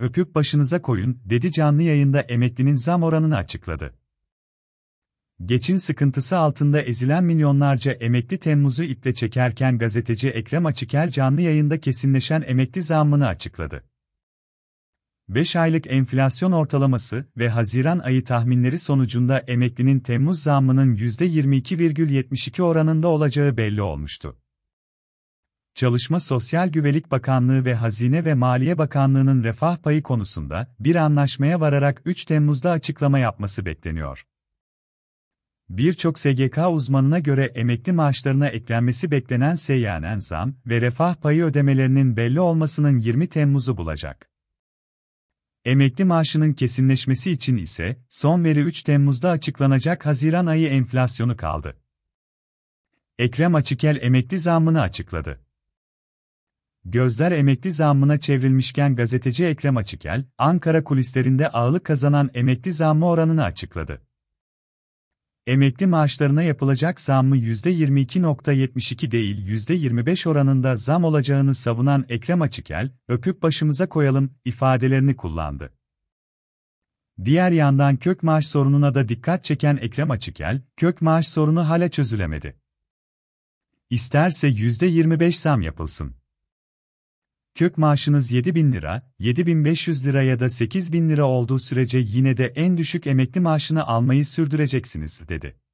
öpüp başınıza koyun, dedi canlı yayında emeklinin zam oranını açıkladı. Geçin sıkıntısı altında ezilen milyonlarca emekli Temmuz'u iple çekerken gazeteci Ekrem Açıkel canlı yayında kesinleşen emekli zammını açıkladı. 5 aylık enflasyon ortalaması ve Haziran ayı tahminleri sonucunda emeklinin Temmuz zammının %22,72 oranında olacağı belli olmuştu. Çalışma Sosyal Güvenlik Bakanlığı ve Hazine ve Maliye Bakanlığı'nın refah payı konusunda bir anlaşmaya vararak 3 Temmuz'da açıklama yapması bekleniyor. Birçok SGK uzmanına göre emekli maaşlarına eklenmesi beklenen seyyanen zam ve refah payı ödemelerinin belli olmasının 20 Temmuz'u bulacak. Emekli maaşının kesinleşmesi için ise son veri 3 Temmuz'da açıklanacak Haziran ayı enflasyonu kaldı. Ekrem Açıkel emekli zammını açıkladı. Gözler emekli zammına çevrilmişken gazeteci Ekrem Açıkel, Ankara kulislerinde ağırlık kazanan emekli zammı oranını açıkladı. Emekli maaşlarına yapılacak zammı %22,72 değil %25 oranında zam olacağını savunan Ekrem Açıkel, öpüp başımıza koyalım ifadelerini kullandı. Diğer yandan kök maaş sorununa da dikkat çeken Ekrem Açıkel, kök maaş sorunu hala çözülemedi. İsterse %25 zam yapılsın. Kök maaşınız 7.000 lira, 7.500 lira ya da 8.000 lira olduğu sürece yine de en düşük emekli maaşını almayı sürdüreceksiniz, dedi.